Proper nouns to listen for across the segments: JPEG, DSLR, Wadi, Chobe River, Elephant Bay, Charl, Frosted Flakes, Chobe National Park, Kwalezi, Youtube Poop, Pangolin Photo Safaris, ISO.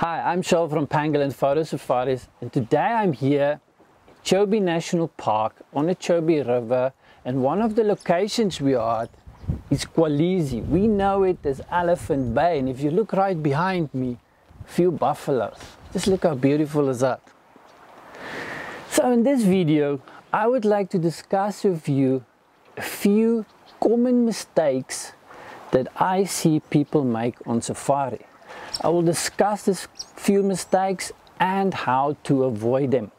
Hi, I'm Charl from Pangolin Photo Safaris, and today I'm here at Chobe National Park on the Chobe River, and one of the locations we are at is Kwalezi. We know it as Elephant Bay, and if you look right behind me, a few buffaloes. Just look how beautiful is that. So in this video, I would like to discuss with you a few common mistakes that I see people make on safari. I will discuss these few mistakes and how to avoid them.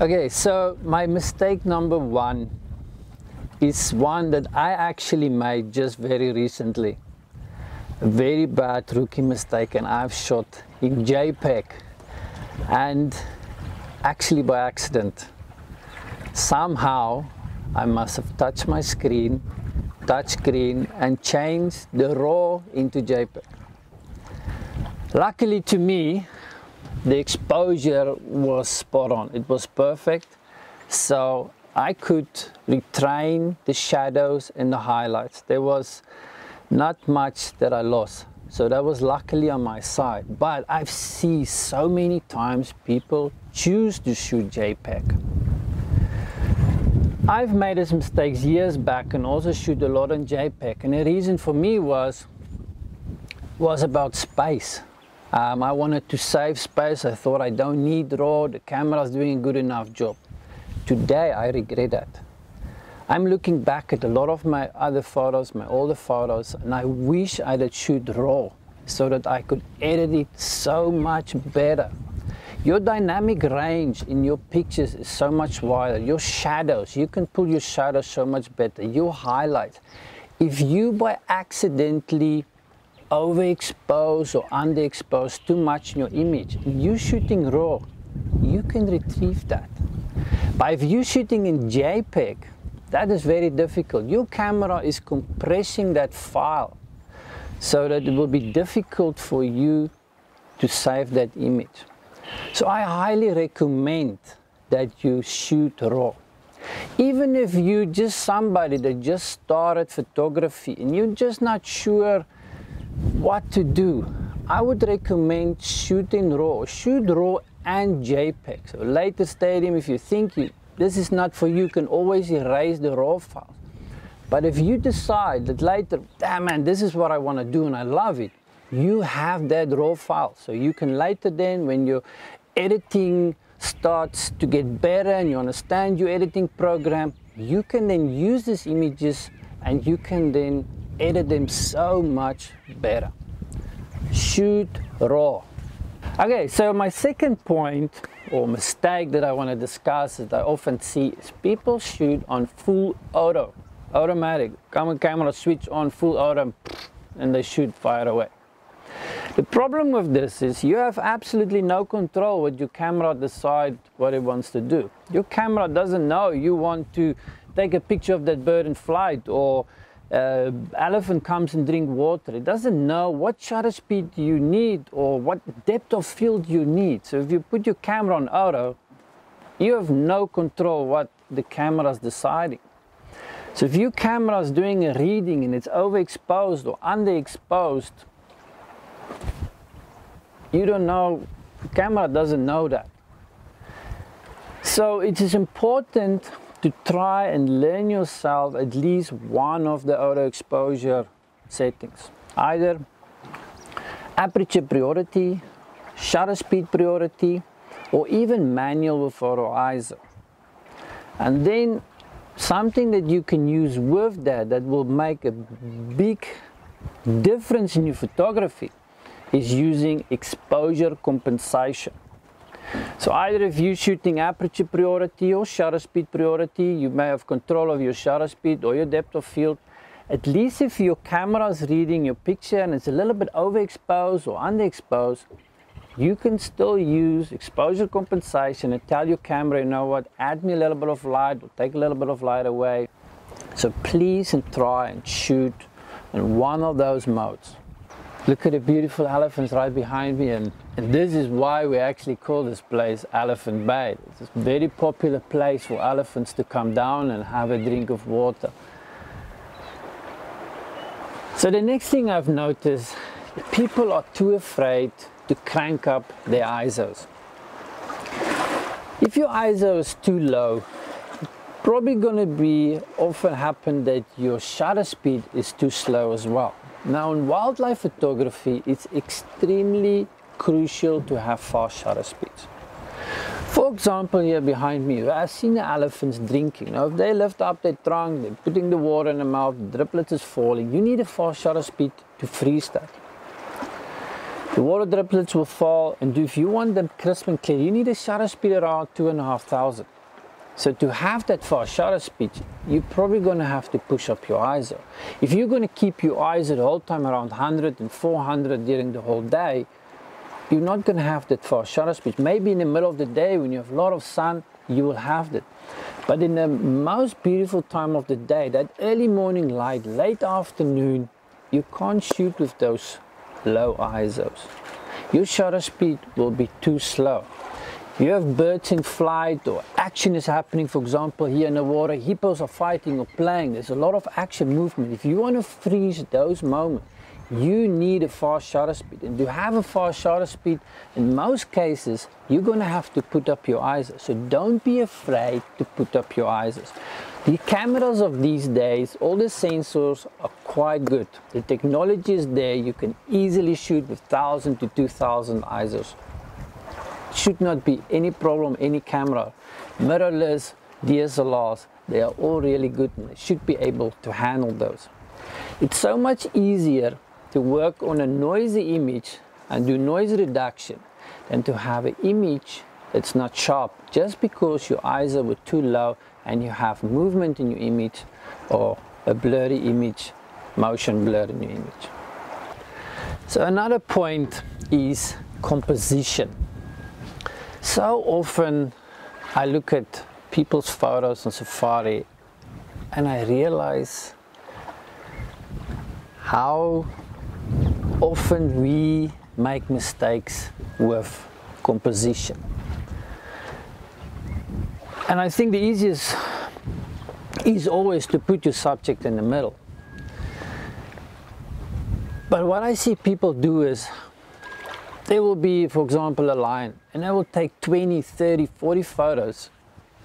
Okay, so my mistake number one is one that I actually made just very recently. A very bad rookie mistake, and I've shot in JPEG and actually by accident. Somehow I must have touched my touch screen and changed the RAW into JPEG. Luckily to me, the exposure was spot on. It was perfect, so I could retrain the shadows and the highlights. There was not much that I lost, so that was luckily on my side. But I've seen so many times people choose to shoot JPEG. I've made these mistakes years back and also shoot a lot on JPEG, and the reason for me was about space. I wanted to save space. I thought I don't need RAW, the camera's doing a good enough job. Today I regret that. I'm looking back at a lot of my other photos, my older photos, and I wish I did shoot RAW so that I could edit it so much better. Your dynamic range in your pictures is so much wider. Your shadows, you can pull your shadows so much better. Your highlights. If you by accidentally overexpose or underexpose too much in your image, you shooting RAW, you can retrieve that. But if you're shooting in JPEG, that is very difficult. Your camera is compressing that file so that it will be difficult for you to save that image. So I highly recommend that you shoot RAW. Even if you're just somebody that just started photography and you're just not sure what to do, I would recommend shooting RAW. Shoot RAW and JPEG. So later stadium, if you think this is not for you, you can always erase the RAW file. But if you decide that later, damn man, this is what I want to do and I love it, you have that RAW file. So you can later then, when your editing starts to get better and you understand your editing program, you can then use these images and you can then edit them so much better. Shoot RAW. Okay, so my second point or mistake that I want to discuss that I often see is people shoot on full auto, automatic. Common camera switch on full auto and they shoot far away. The problem with this is you have absolutely no control what your camera decides what it wants to do. Your camera doesn't know you want to take a picture of that bird in flight or elephant comes and drink water. It doesn't know what shutter speed you need or what depth of field you need. So if you put your camera on auto, you have no control what the camera is deciding. So if your camera is doing a reading and it's overexposed or underexposed, you don't know, the camera doesn't know that. So it is important to try and learn yourself at least one of the auto exposure settings. Either aperture priority, shutter speed priority, or even manual with photo ISO. And then something that you can use with that will make a big difference in your photography is using exposure compensation. So either if you're shooting aperture priority or shutter speed priority, you may have control of your shutter speed or your depth of field. At least if your camera is reading your picture and it's a little bit overexposed or underexposed, you can still use exposure compensation and tell your camera, you know what, add me a little bit of light or take a little bit of light away. So please and try and shoot in one of those modes. Look at the beautiful elephants right behind me, and this is why we actually call this place Elephant Bay. It's a very popular place for elephants to come down and have a drink of water. So the next thing I've noticed, people are too afraid to crank up their ISOs. If your ISO is too low, probably going to be often happen that your shutter speed is too slow as well. Now in wildlife photography, it's extremely crucial to have fast shutter speeds. For example, here behind me, I've seen the elephants drinking. Now if they lift up their trunk, they're putting the water in the mouth, driplets is falling, you need a fast shutter speed to freeze that. The water driplets will fall, and if you want them crisp and clear, you need a shutter speed around 2,500. So to have that fast shutter speed, you're probably going to have to push up your ISO. If you're going to keep your ISO the whole time around 100 and 400 during the whole day, you're not going to have that fast shutter speed. Maybe in the middle of the day when you have a lot of sun, you will have that. But in the most beautiful time of the day, that early morning light, late afternoon, you can't shoot with those low ISOs. Your shutter speed will be too slow. You have birds in flight or action is happening, for example, here in the water, hippos are fighting or playing. There's a lot of action movement. If you want to freeze those moments, you need a fast shutter speed. And to have a fast shutter speed, in most cases, you're going to have to put up your ISOs. So don't be afraid to put up your ISOs. The cameras of these days, all the sensors are quite good. The technology is there. You can easily shoot with 1,000 to 2,000 ISOs. Should not be any problem, any camera. Mirrorless, DSLRs, they are all really good and should be able to handle those. It's so much easier to work on a noisy image and do noise reduction than to have an image that's not sharp just because your ISO were too low and you have movement in your image or a blurry image, motion blur in your image. So another point is composition. So often I look at people's photos on safari and I realize how often we make mistakes with composition. And I think the easiest is always to put your subject in the middle. But what I see people do is there will be, for example, a lion, and I will take 20, 30, 40 photos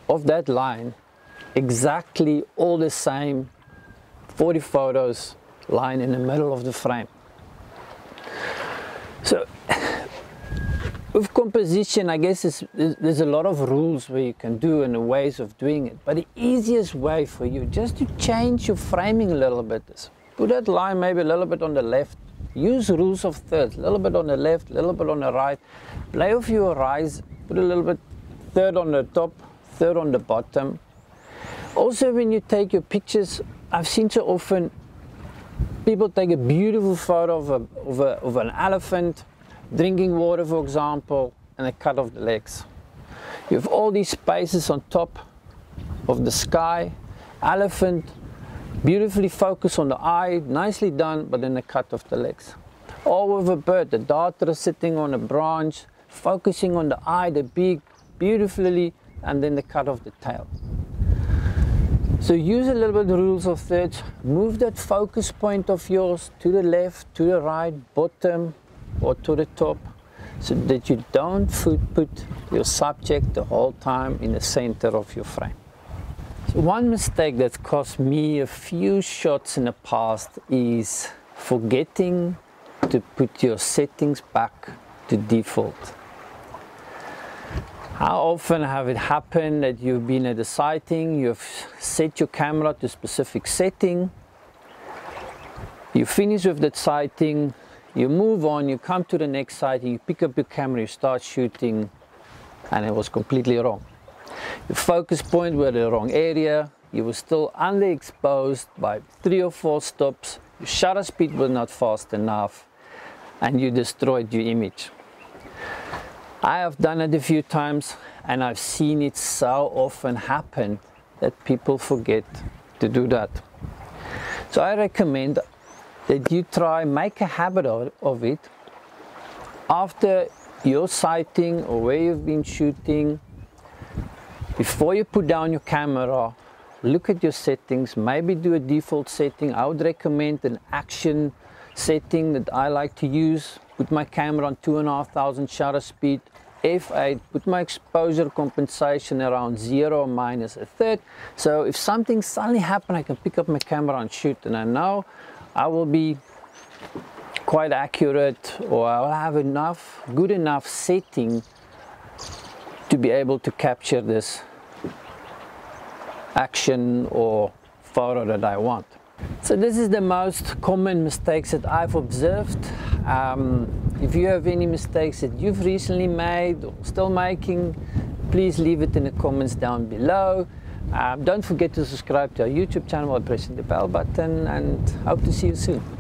of that lion, exactly all the same, 40 photos, lion in the middle of the frame. So, with composition, I guess there's a lot of rules where you can do and the ways of doing it, but the easiest way for you just to change your framing a little bit is put that lion maybe a little bit on the left. Use rules of thirds, a little bit on the left, a little bit on the right. Play off your horizon, put a little bit third on the top, third on the bottom. Also, when you take your pictures, I've seen so often people take a beautiful photo of an elephant, drinking water, for example, and they cut off the legs. You have all these spaces on top of the sky, elephant, beautifully focused on the eye, nicely done, but then a cut off the legs. All with a bird, the darter is sitting on a branch, focusing on the eye, the beak, beautifully, and then the cut off the tail. So use a little bit of the rules of thirds, move that focus point of yours to the left, to the right, bottom, or to the top, so that you don't put your subject the whole time in the center of your frame. One mistake that cost me a few shots in the past is forgetting to put your settings back to default. How often have it happened that you've been at a sighting, you've set your camera to a specific setting, you finish with that sighting, you move on, you come to the next sighting, you pick up your camera, you start shooting, and it was completely wrong. The focus point were the wrong area, you were still underexposed by 3 or 4 stops, your shutter speed was not fast enough, and you destroyed your image. I have done it a few times, and I've seen it so often happen that people forget to do that. So I recommend that you try make a habit of it. After your sighting or where you've been shooting, before you put down your camera, look at your settings. Maybe do a default setting. I would recommend an action setting that I like to use. Put my camera on 2,500 shutter speed, f8, put my exposure compensation around 0 minus a third. So if something suddenly happened, I can pick up my camera and shoot, and I know I will be quite accurate, or I will have enough, good enough setting to be able to capture this action or photo that I want. So this is the most common mistakes that I've observed. If you have any mistakes that you've recently made or still making, please leave it in the comments down below. Don't forget to subscribe to our YouTube channel by pressing the bell button, and hope to see you soon.